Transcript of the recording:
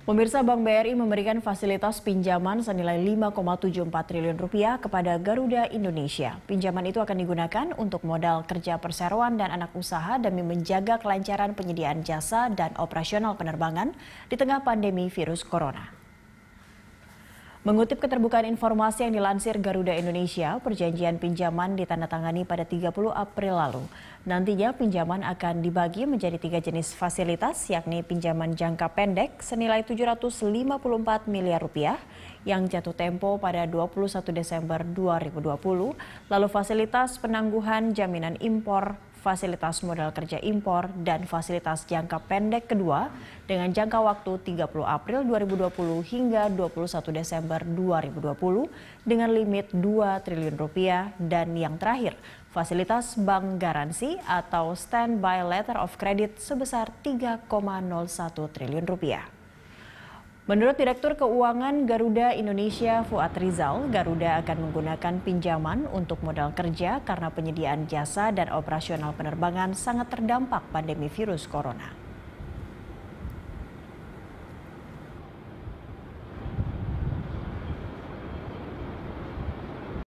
Pemirsa, Bank BRI memberikan fasilitas pinjaman senilai 5,74 triliun rupiah kepada Garuda Indonesia. Pinjaman itu akan digunakan untuk modal kerja perseroan dan anak usaha demi menjaga kelancaran penyediaan jasa dan operasional penerbangan di tengah pandemi virus corona. Mengutip keterbukaan informasi yang dilansir Garuda Indonesia, perjanjian pinjaman ditandatangani pada 30 April lalu. Nantinya pinjaman akan dibagi menjadi 3 jenis fasilitas, yakni pinjaman jangka pendek senilai 754 miliar rupiah yang jatuh tempo pada 21 Desember 2020, lalu fasilitas penangguhan jaminan impor, fasilitas modal kerja impor, dan fasilitas jangka pendek kedua dengan jangka waktu 30 April 2020 hingga 21 Desember 2020 dengan limit 2 triliun rupiah, dan yang terakhir fasilitas bank garansi atau standby letter of credit sebesar 3,01 triliun rupiah. Menurut Direktur Keuangan Garuda Indonesia Fuad Rizal, Garuda akan menggunakan pinjaman untuk modal kerja karena penyediaan jasa dan operasional penerbangan sangat terdampak pandemi virus corona.